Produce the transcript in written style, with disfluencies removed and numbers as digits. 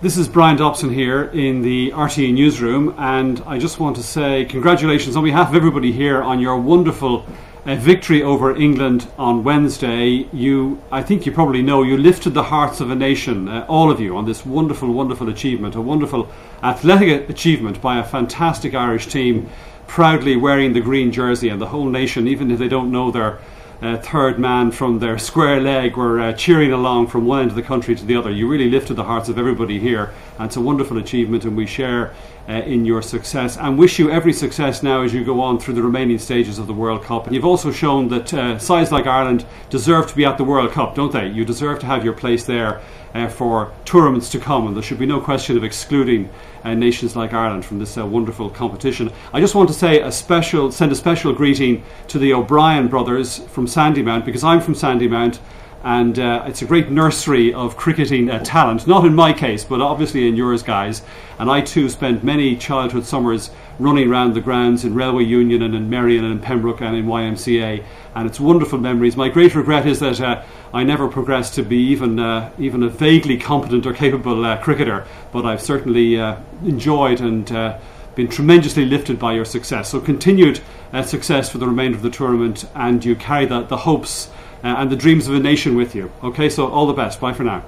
This is Bryan Dobson here in the RTÉ newsroom, and I just want to say congratulations on behalf of everybody here on your wonderful victory over England on Wednesday. I think you probably know, you lifted the hearts of a nation, all of you, on this wonderful, wonderful achievement, a wonderful athletic achievement by a fantastic Irish team, proudly wearing the green jersey, and the whole nation, even if they don't know their third man from their square leg, were cheering along from one end of the country to the other. You really lifted the hearts of everybody here, and it's a wonderful achievement, and we share in your success and wish you every success now as you go on through the remaining stages of the World Cup. And you've also shown that sides like Ireland deserve to be at the World Cup, don't they? You deserve to have your place there for tournaments to come, and there should be no question of excluding nations like Ireland from this wonderful competition. I just want to say send a special greeting to the O'Brien brothers from Sandy Mount, because I'm from Sandy Mount, and it's a great nursery of cricketing talent, not in my case but obviously in yours, guys. And I too spent many childhood summers running around the grounds in Railway Union and in Merion and in Pembroke and in YMCA, and it's wonderful memories. My great regret is that I never progressed to be even a vaguely competent or capable cricketer, but I've certainly enjoyed and been tremendously lifted by your success. So continued success for the remainder of the tournament, and you carry the hopes and the dreams of a nation with you. Okay, so all the best. Bye for now.